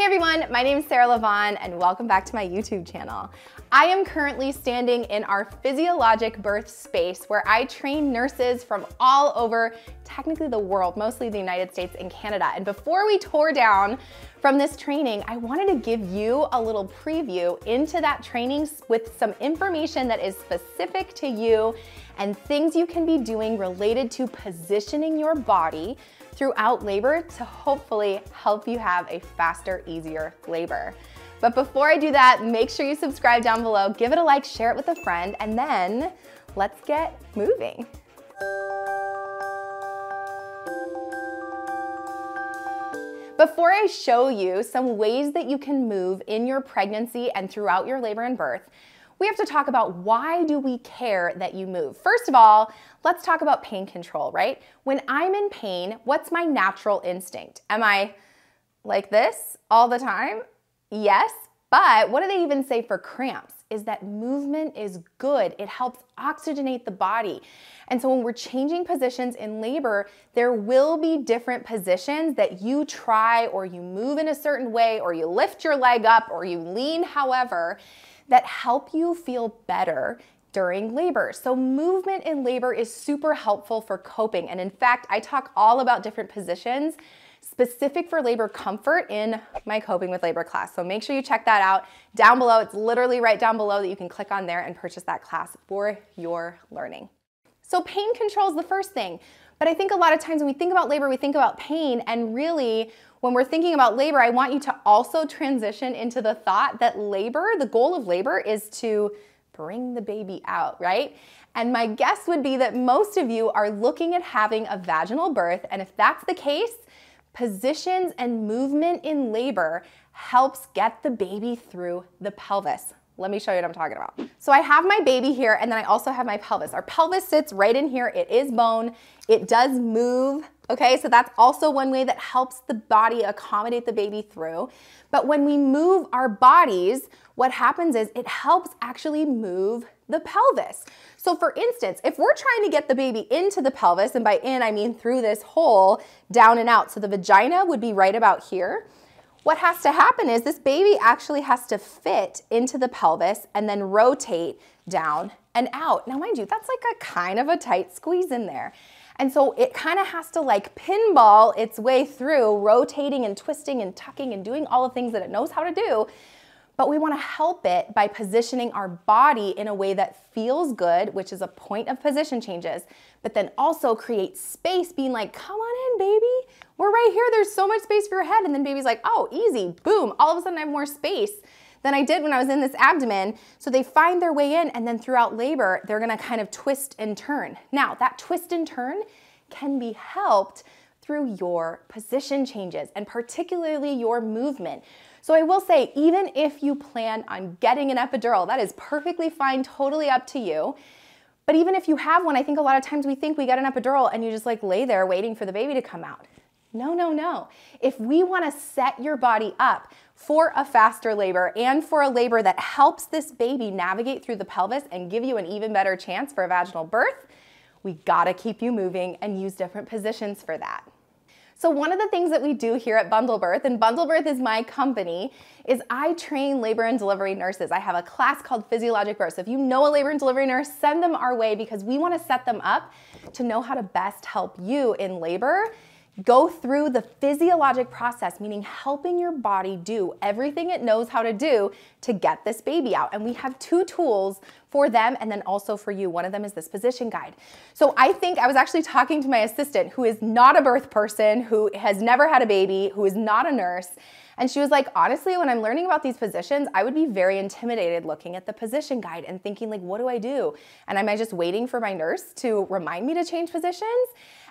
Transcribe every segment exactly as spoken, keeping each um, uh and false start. Hey everyone, my name is Sarah Lavonne and welcome back to my YouTube channel. I am currently standing in our Physiologic Birth space where I train nurses from all over, technically the world, mostly the United States and Canada. And before we tore down from this training, I wanted to give you a little preview into that training with some information that is specific to you and things you can be doing related to positioning your body throughout labor to hopefully help you have a faster, easier labor. But before I do that, make sure you subscribe down below, give it a like, share it with a friend, and then let's get moving. Before I show you some ways that you can move in your pregnancy and throughout your labor and birth, we have to talk about why do we care that you move. First of all, let's talk about pain control, right? When I'm in pain, what's my natural instinct? Am I like this all the time? Yes, but what do they even say for cramps? Is that movement is good. It helps oxygenate the body. And so when we're changing positions in labor, there will be different positions that you try, or you move in a certain way, or you lift your leg up, or you lean however, that help you feel better during labor. So movement in labor is super helpful for coping. And in fact, I talk all about different positions specific for labor comfort in my Coping with Labor class. So make sure you check that out down below. It's literally right down below that you can click on there and purchase that class for your learning. So pain control is the first thing. But I think a lot of times when we think about labor, we think about pain, and really when we're thinking about labor, I want you to also transition into the thought that labor, the goal of labor is to bring the baby out, right? And my guess would be that most of you are looking at having a vaginal birth, and if that's the case, positions and movement in labor helps get the baby through the pelvis. Let me show you what I'm talking about. So I have my baby here, and then I also have my pelvis. Our pelvis sits right in here. It is bone. It does move. Okay, so that's also one way that helps the body accommodate the baby through. But when we move our bodies, what happens is it helps actually move the pelvis. So for instance, if we're trying to get the baby into the pelvis, and by in I mean through this hole, down and out, so the vagina would be right about here. What has to happen is this baby actually has to fit into the pelvis and then rotate down and out. Now mind you, that's like a kind of a tight squeeze in there. And so it kind of has to like pinball its way through, rotating and twisting and tucking and doing all the things that it knows how to do. But we want to help it by positioning our body in a way that feels good, which is a point of position changes, but then also create space, being like, come on in, baby. We're right here. There's so much space for your head. And then baby's like, oh, easy. Boom. All of a sudden I have more space than I did when I was in this abdomen. So they find their way in, and then throughout labor, they're going to kind of twist and turn. Now that twist and turn can be helped through your position changes and particularly your movement. So I will say, even if you plan on getting an epidural, that is perfectly fine, totally up to you. But even if you have one, I think a lot of times we think we got an epidural and you just like lay there waiting for the baby to come out. No, no, no. If we want to set your body up for a faster labor and for a labor that helps this baby navigate through the pelvis and give you an even better chance for a vaginal birth, we gotta keep you moving and use different positions for that. So one of the things that we do here at Bundle Birth, and Bundle Birth is my company, is I train labor and delivery nurses. I have a class called Physiologic Birth. So if you know a labor and delivery nurse, send them our way because we want to set them up to know how to best help you in labor. Go through the physiologic process, meaning helping your body do everything it knows how to do to get this baby out. And we have two tools for them and then also for you. One of them is this position guide. So I think I was actually talking to my assistant who is not a birth person, who has never had a baby, who is not a nurse. And she was like, honestly, when I'm learning about these positions, I would be very intimidated looking at the position guide and thinking like, what do I do? And am I just waiting for my nurse to remind me to change positions?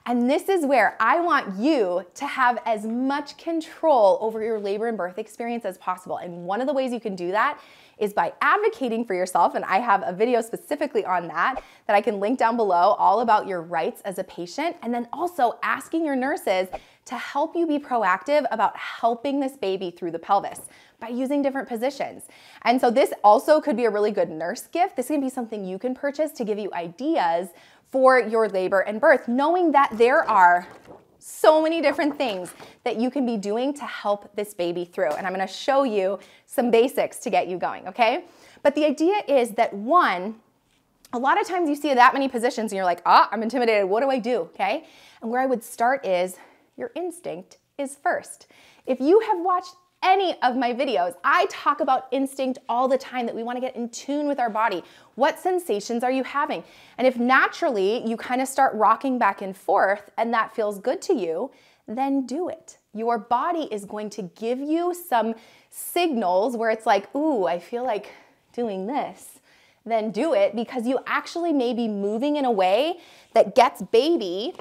And this is where I want you to have as much control over your labor and birth experience as possible. And one of the ways you can do that is by advocating for yourself. And I have a video specifically on that that I can link down below, all about your rights as a patient. And then also asking your nurses to help you be proactive about helping this baby through the pelvis by using different positions. And so this also could be a really good nurse gift. This can be something you can purchase to give you ideas for your labor and birth, knowing that there are so many different things that you can be doing to help this baby through. And I'm gonna show you some basics to get you going, okay? But the idea is that one, a lot of times you see that many positions and you're like, ah, I'm intimidated, what do I do, okay? And where I would start is your instinct is first. If you have watched any of my videos, I talk about instinct all the time, that we want to get in tune with our body. What sensations are you having? And if naturally you kind of start rocking back and forth and that feels good to you, then do it. Your body is going to give you some signals where it's like, ooh, I feel like doing this. Then do it, because you actually may be moving in a way that gets baby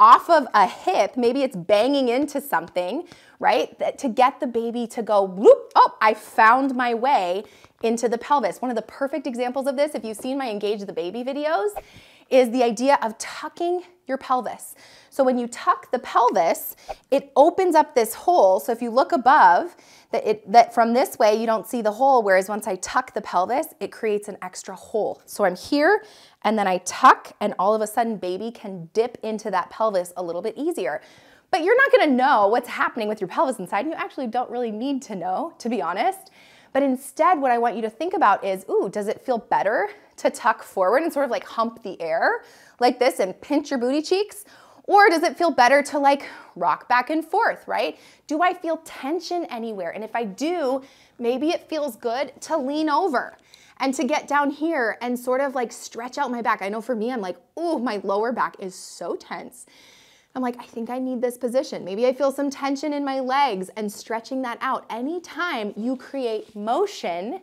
off of a hip, maybe it's banging into something, right? That, to get the baby to go, whoop, oh, I found my way into the pelvis. One of the perfect examples of this, if you've seen my Engage the Baby videos, is the idea of tucking your pelvis. So when you tuck the pelvis, it opens up this hole. So if you look above, that, it, that from this way, you don't see the hole, whereas once I tuck the pelvis, it creates an extra hole. So I'm here, and then I tuck, and all of a sudden, baby can dip into that pelvis a little bit easier. But you're not gonna know what's happening with your pelvis inside. You actually don't really need to know, to be honest. But instead, what I want you to think about is, ooh, does it feel better to tuck forward and sort of like hump the air like this and pinch your booty cheeks? Or does it feel better to like rock back and forth, right? Do I feel tension anywhere? And if I do, maybe it feels good to lean over and to get down here and sort of like stretch out my back. I know for me, I'm like, ooh, my lower back is so tense. I'm like, I think I need this position. Maybe I feel some tension in my legs, and stretching that out. Anytime you create motion,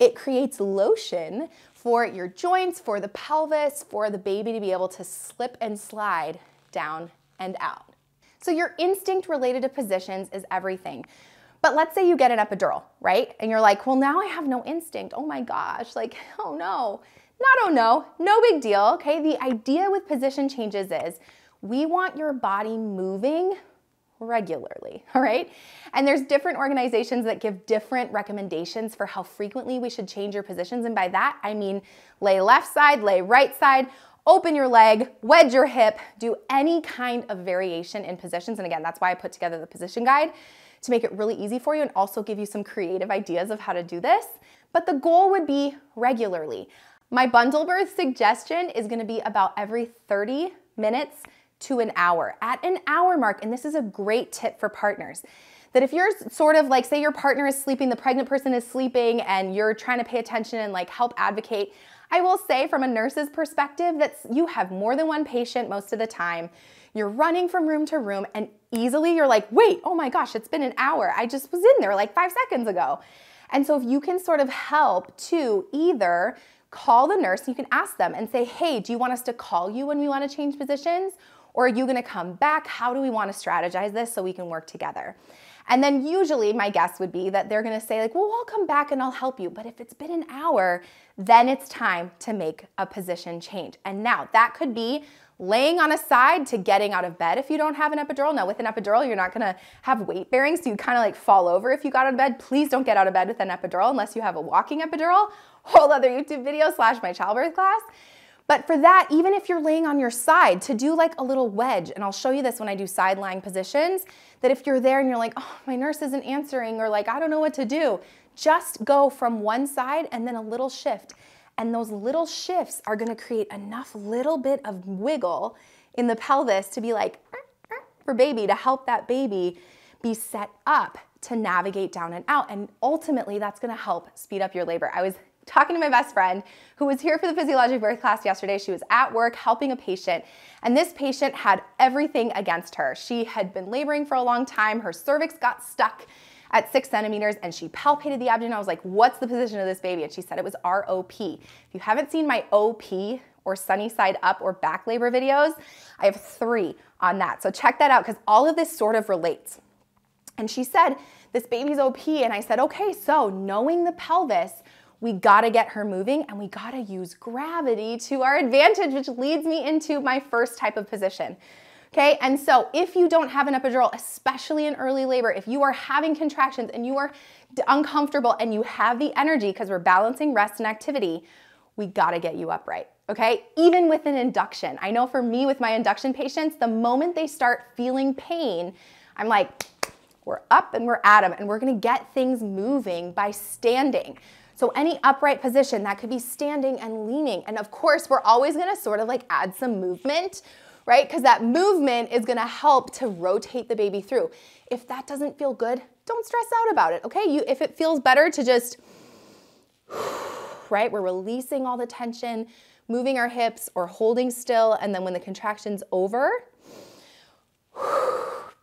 it creates lotion for your joints, for the pelvis, for the baby to be able to slip and slide down and out. So your instinct related to positions is everything. But let's say you get an epidural, right? And you're like, well, now I have no instinct. Oh my gosh, like, oh no. Not oh no, no big deal, okay? The idea with position changes is we want your body moving regularly, all right? And there's different organizations that give different recommendations for how frequently we should change your positions. And by that, I mean lay left side, lay right side, open your leg, wedge your hip, do any kind of variation in positions. And again, that's why I put together the position guide, to make it really easy for you and also give you some creative ideas of how to do this. But the goal would be regularly. My Bundle Birth suggestion is gonna be about every thirty minutes to an hour, at an hour mark. And this is a great tip for partners, that if you're sort of like, say your partner is sleeping, the pregnant person is sleeping, and you're trying to pay attention and like help advocate, I will say from a nurse's perspective that you have more than one patient most of the time, you're running from room to room, and easily you're like, wait, oh my gosh, it's been an hour. I just was in there like five seconds ago. And so if you can sort of help to either call the nurse, you can ask them and say, hey, do you want us to call you when we want to change positions? Or are you gonna come back? How do we wanna strategize this so we can work together? And then usually my guess would be that they're gonna say like, well, I'll come back and I'll help you. But if it's been an hour, then it's time to make a position change. And now that could be laying on a side to getting out of bed if you don't have an epidural. Now with an epidural, you're not gonna have weight bearing, so you kinda like fall over if you got out of bed. Please don't get out of bed with an epidural unless you have a walking epidural. Whole other YouTube video slash my childbirth class. But for that, even if you're laying on your side, to do like a little wedge, and I'll show you this when I do side lying positions, that if you're there and you're like, oh, my nurse isn't answering, or like, I don't know what to do, just go from one side and then a little shift. And those little shifts are gonna create enough little bit of wiggle in the pelvis to be like, er, er, for baby, to help that baby be set up to navigate down and out. And ultimately, that's gonna help speed up your labor. I was talking to my best friend who was here for the Physiologic Birth class yesterday. She was at work helping a patient, and this patient had everything against her. She had been laboring for a long time. Her cervix got stuck at six centimeters and she palpated the abdomen. I was like, what's the position of this baby? And she said it was R O P. If you haven't seen my O P or sunny side up or back labor videos, I have three on that. So check that out, because all of this sort of relates. And she said, this baby's O P. And I said, okay, so knowing the pelvis, we gotta get her moving, and we gotta use gravity to our advantage, which leads me into my first type of position. Okay, and so if you don't have an epidural, especially in early labor, if you are having contractions and you are uncomfortable and you have the energy, because we're balancing rest and activity, we gotta get you upright. okay? Even with an induction. I know for me with my induction patients, the moment they start feeling pain, I'm like, we're up and we're at them, and we're gonna get things moving by standing. So any upright position, that could be standing and leaning. And of course, we're always gonna sort of like add some movement, right? Because that movement is gonna help to rotate the baby through. If that doesn't feel good, don't stress out about it, okay? You, if it feels better to just, right? We're releasing all the tension, moving our hips or holding still, and then when the contraction's over,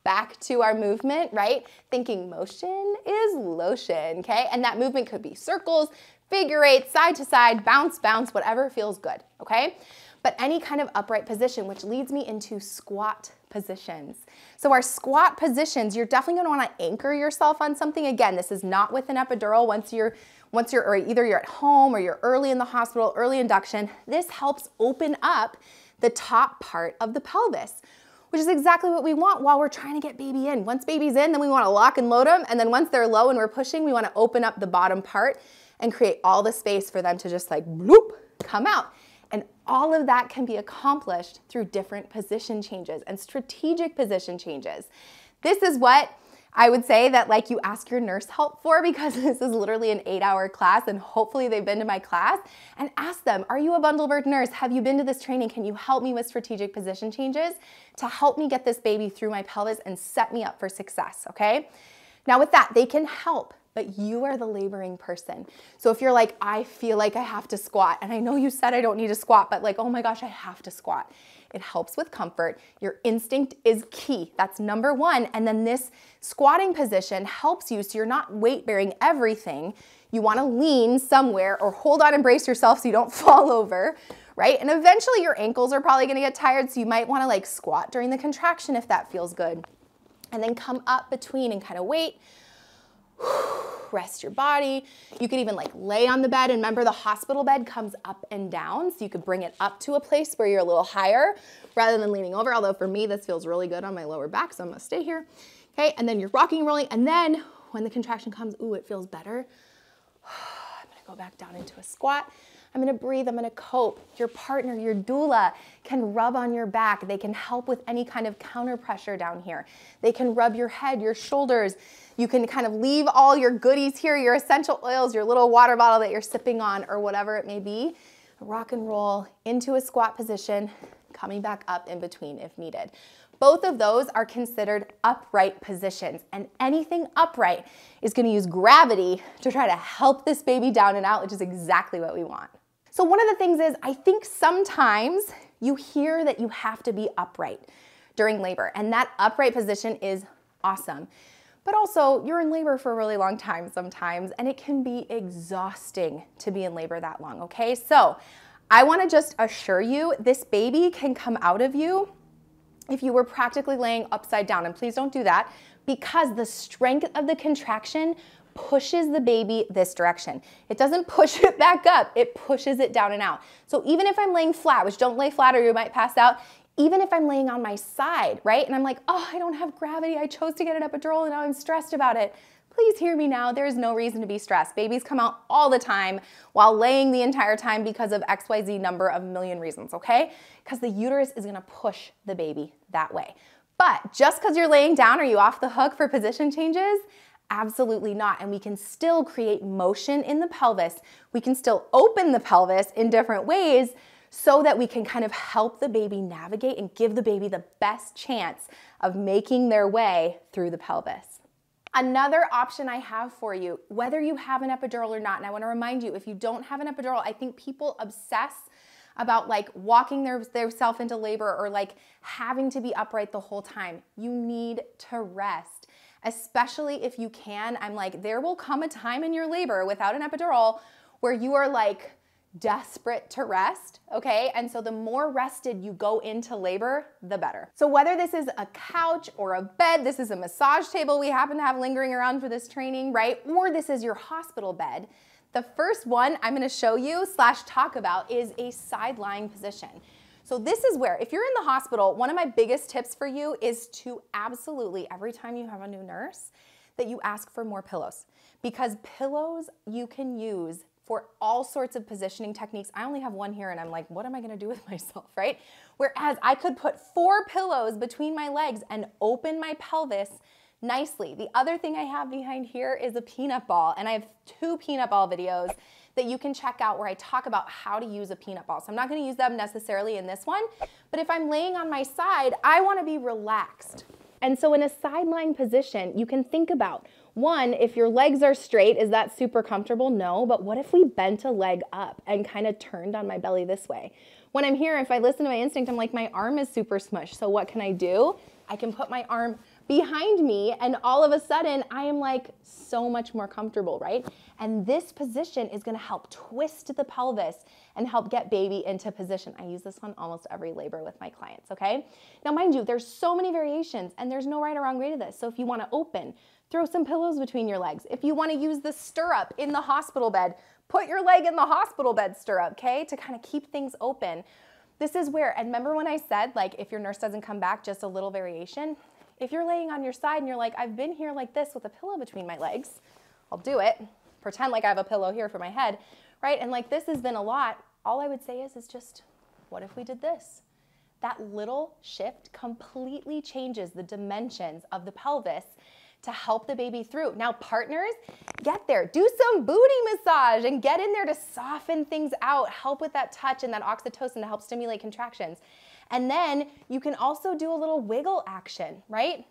back to our movement, right? Thinking motion is lotion, okay? And that movement could be circles, figure eight, side to side, bounce, bounce, whatever feels good, okay? But any kind of upright position, which leads me into squat positions. So our squat positions, you're definitely gonna wanna anchor yourself on something. Again, this is not with an epidural. Once you're, once you're or either you're at home or you're early in the hospital, early induction, this helps open up the top part of the pelvis, which is exactly what we want while we're trying to get baby in. Once baby's in, then we wanna lock and load them. And then once they're low and we're pushing, we wanna open up the bottom part and create all the space for them to just like, bloop, come out. And all of that can be accomplished through different position changes and strategic position changes. This is what I would say that like you ask your nurse help for, because this is literally an eight hour class and hopefully they've been to my class, and ask them, are you a bundle birth nurse? Have you been to this training? Can you help me with strategic position changes to help me get this baby through my pelvis and set me up for success, okay? Now with that, they can help. But you are the laboring person. So if you're like, I feel like I have to squat, and I know you said I don't need to squat, but like, oh my gosh, I have to squat. It helps with comfort. Your instinct is key. That's number one. And then this squatting position helps you so you're not weight bearing everything. You wanna lean somewhere or hold on and brace yourself so you don't fall over, right? And eventually your ankles are probably gonna get tired, so you might wanna like squat during the contraction if that feels good. And then come up between and kind of wait. Rest your body. You could even like lay on the bed, and remember the hospital bed comes up and down, so you could bring it up to a place where you're a little higher rather than leaning over, although for me this feels really good on my lower back, so I'm gonna stay here. Okay, and then you're rocking and rolling, and then when the contraction comes, ooh, it feels better. I'm gonna go back down into a squat. I'm gonna breathe, I'm gonna cope. Your partner, your doula can rub on your back. They can help with any kind of counter pressure down here. They can rub your head, your shoulders. You can kind of leave all your goodies here, your essential oils, your little water bottle that you're sipping on or whatever it may be. Rock and roll into a squat position, coming back up in between if needed. Both of those are considered upright positions, and anything upright is gonna use gravity to try to help this baby down and out, which is exactly what we want. So one of the things is, I think sometimes you hear that you have to be upright during labor, and that upright position is awesome. But also, you're in labor for a really long time sometimes, and it can be exhausting to be in labor that long, okay? So I wanna just assure you, this baby can come out of you if you were practically laying upside down, and please don't do that, because the strength of the contraction pushes the baby this direction. It doesn't push it back up, it pushes it down and out. So even if I'm laying flat, which don't lay flat or you might pass out, even if I'm laying on my side, right? And I'm like, oh, I don't have gravity, I chose to get an epidural and now I'm stressed about it. Please hear me now, there's no reason to be stressed. Babies come out all the time while laying the entire time because of X Y Z number of million reasons, okay? Because the uterus is gonna push the baby that way. But just because you're laying down, are you off the hook for position changes? Absolutely not. And we can still create motion in the pelvis. We can still open the pelvis in different ways so that we can kind of help the baby navigate and give the baby the best chance of making their way through the pelvis. Another option I have for you, whether you have an epidural or not, and I want to remind you, if you don't have an epidural, I think people obsess about like walking their, their self into labor or like having to be upright the whole time. You need to rest. Especially if you can, I'm like, there will come a time in your labor without an epidural where you are like desperate to rest, okay? And so the more rested you go into labor, the better. So whether this is a couch or a bed, this is a massage table we happen to have lingering around for this training, right? Or this is your hospital bed. The first one I'm gonna show you slash talk about is a side lying position. So this is where, if you're in the hospital, one of my biggest tips for you is to absolutely, every time you have a new nurse, that you ask for more pillows. Because pillows you can use for all sorts of positioning techniques. I only have one here and I'm like, what am I gonna do with myself, right? Whereas I could put four pillows between my legs and open my pelvis nicely. The other thing I have behind here is a peanut ball, and I have two peanut ball videos that you can check out where I talk about how to use a peanut ball. So I'm not gonna use them necessarily in this one, but if I'm laying on my side, I wanna be relaxed. And so in a sideline position, you can think about, one, if your legs are straight, is that super comfortable? No, but what if we bent a leg up and kind of turned on my belly this way? When I'm here, if I listen to my instinct, I'm like, my arm is super smushed, so what can I do? I can put my arm behind me and all of a sudden I am like so much more comfortable, right? And this position is gonna help twist the pelvis and help get baby into position. I use this one almost every labor with my clients, okay? Now mind you, there's so many variations and there's no right or wrong way to this. So if you wanna open, throw some pillows between your legs. If you wanna use the stirrup in the hospital bed, put your leg in the hospital bed stirrup, okay? To kind of keep things open. This is where, and remember when I said, like, if your nurse doesn't come back, just a little variation? If you're laying on your side and you're like, I've been here like this with a pillow between my legs, I'll do it. Pretend like I have a pillow here for my head, right? And like, this has been a lot. All I would say is, is just, what if we did this? That little shift completely changes the dimensions of the pelvis to help the baby through. Now partners, get there, do some booty massage and get in there to soften things out, help with that touch and that oxytocin to help stimulate contractions. And then you can also do a little wiggle action, right?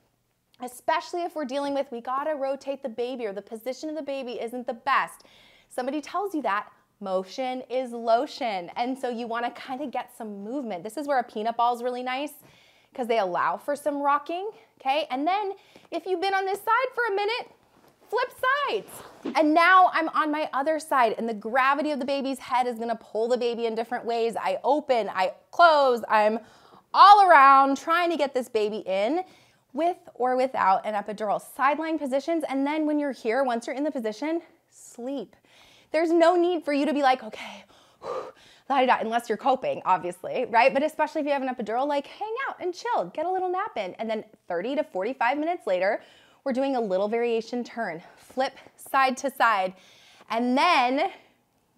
Especially if we're dealing with, we gotta rotate the baby or the position of the baby isn't the best. Somebody tells you that, motion is lotion. And so you wanna kinda get some movement. This is where a peanut ball is really nice because they allow for some rocking, okay? And then if you've been on this side for a minute, flip sides. And now I'm on my other side and the gravity of the baby's head is gonna pull the baby in different ways. I open, I close, I'm all around trying to get this baby in with or without an epidural. Sideline positions, and then when you're here, once you're in the position, sleep. There's no need for you to be like, okay, whew, unless you're coping, obviously, right? But especially if you have an epidural, like hang out and chill, get a little nap in. And then thirty to forty-five minutes later, we're doing a little variation turn, flip side to side. And then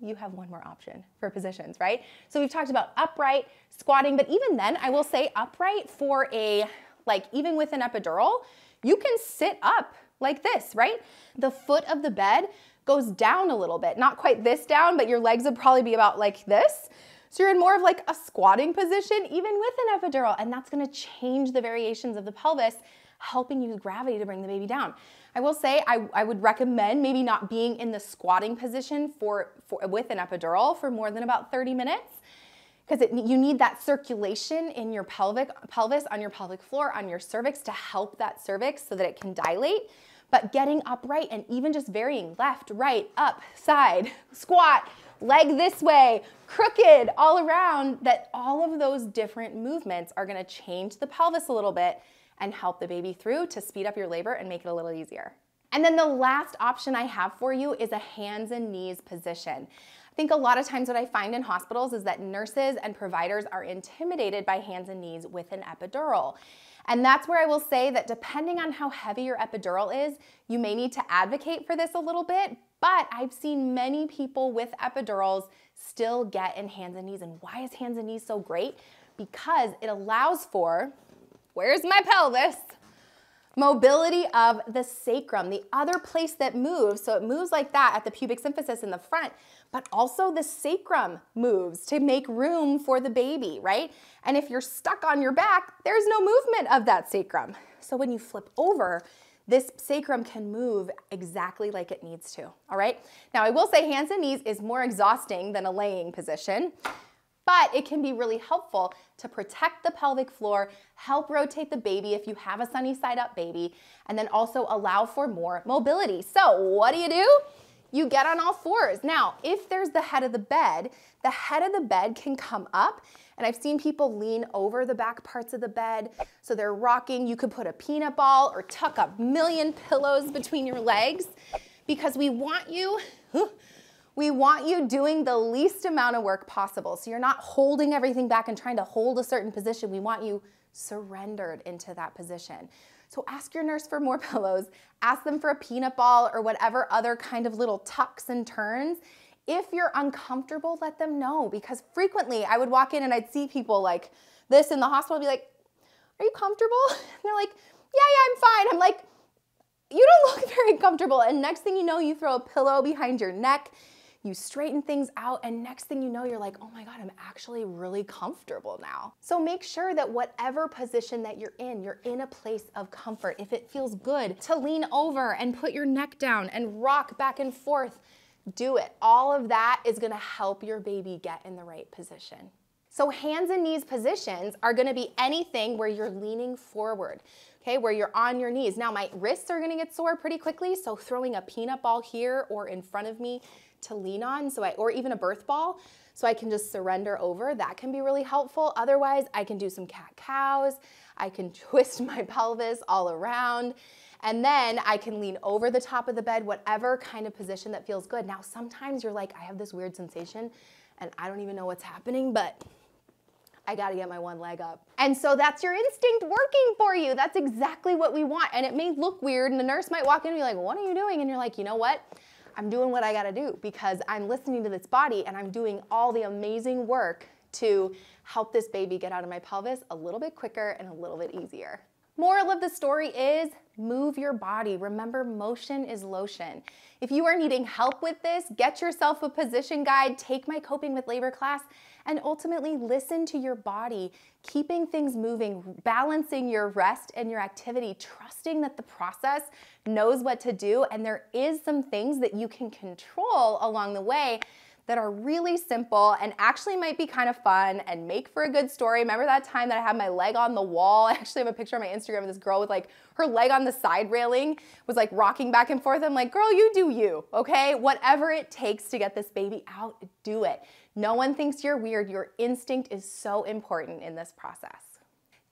you have one more option for positions, right? So we've talked about upright, squatting, but even then I will say upright for a, like even with an epidural, you can sit up like this, right? The foot of the bed goes down a little bit, not quite this down, but your legs would probably be about like this. So you're in more of like a squatting position, even with an epidural, and that's gonna change the variations of the pelvis, helping use gravity to bring the baby down. I will say I, I would recommend maybe not being in the squatting position for, for with an epidural for more than about thirty minutes, because you need that circulation in your pelvic pelvis, on your pelvic floor, on your cervix to help that cervix so that it can dilate. But getting upright and even just varying left, right, up, side, squat, leg this way, crooked, all around, that all of those different movements are gonna change the pelvis a little bit and help the baby through to speed up your labor and make it a little easier. And then the last option I have for you is a hands and knees position. I think a lot of times what I find in hospitals is that nurses and providers are intimidated by hands and knees with an epidural. And that's where I will say that depending on how heavy your epidural is, you may need to advocate for this a little bit, but I've seen many people with epidurals still get in hands and knees. And why is hands and knees so great? Because it allows for, where's my pelvis? Mobility of the sacrum, the other place that moves. So it moves like that at the pubic symphysis in the front, but also the sacrum moves to make room for the baby, right? And if you're stuck on your back, there's no movement of that sacrum. So when you flip over, this sacrum can move exactly like it needs to, all right? Now I will say hands and knees is more exhausting than a laying position, but it can be really helpful to protect the pelvic floor, help rotate the baby if you have a sunny side up baby, and then also allow for more mobility. So what do you do? You get on all fours. Now, if there's the head of the bed, the head of the bed can come up, and I've seen people lean over the back parts of the bed, so they're rocking. You could put a peanut ball or tuck a million pillows between your legs because we want you, We want you doing the least amount of work possible. So you're not holding everything back and trying to hold a certain position. We want you surrendered into that position. So ask your nurse for more pillows, ask them for a peanut ball or whatever other kind of little tucks and turns If you're uncomfortable, let them know, because frequently I would walk in and I'd see people like this in the hospital, I'd be like, are you comfortable? And they're like, yeah, yeah, I'm fine. I'm like, you don't look very comfortable. And next thing you know, you throw a pillow behind your neck, you straighten things out, and next thing you know, you're like, oh my God, I'm actually really comfortable now. So make sure that whatever position that you're in, you're in a place of comfort. If it feels good to lean over and put your neck down and rock back and forth, do it. All of that is gonna help your baby get in the right position. So hands and knees positions are gonna be anything where you're leaning forward, okay, where you're on your knees. Now my wrists are gonna get sore pretty quickly, so throwing a peanut ball here or in front of me to lean on, so I, or even a birth ball, so I can just surrender over, that can be really helpful. Otherwise, I can do some cat-cows, I can twist my pelvis all around, and then I can lean over the top of the bed, whatever kind of position that feels good. Now sometimes you're like, I have this weird sensation and I don't even know what's happening, but I gotta get my one leg up. And so that's your instinct working for you. That's exactly what we want. And it may look weird and the nurse might walk in and be like, what are you doing? And you're like, you know what? I'm doing what I gotta do because I'm listening to this body and I'm doing all the amazing work to help this baby get out of my pelvis a little bit quicker and a little bit easier. Moral of the story is move your body. Remember, motion is lotion. If you are needing help with this, get yourself a position guide, take my Coping with Labor class, and ultimately listen to your body, keeping things moving, balancing your rest and your activity, trusting that the process knows what to do, and there is some things that you can control along the way that are really simple and actually might be kind of fun and make for a good story. Remember that time that I had my leg on the wall? I actually have a picture on my Instagram of this girl with like her leg on the side railing, was like rocking back and forth. I'm like, girl, you do you, okay? Whatever it takes to get this baby out, do it. No one thinks you're weird. Your instinct is so important in this process.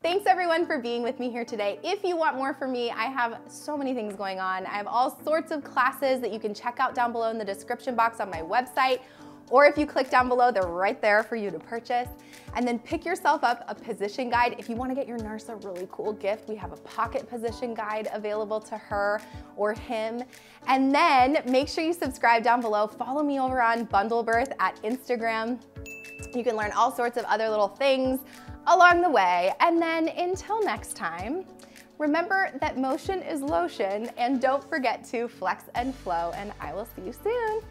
Thanks everyone for being with me here today. If you want more from me, I have so many things going on. I have all sorts of classes that you can check out down below in the description box on my website, or if you click down below, they're right there for you to purchase. And then pick yourself up a position guide. If you wanna get your nurse a really cool gift, we have a pocket position guide available to her or him. And then make sure you subscribe down below. Follow me over on Bundle Birth at Instagram. You can learn all sorts of other little things along the way. And then until next time, remember that motion is lotion, and don't forget to flex and flow, and I will see you soon.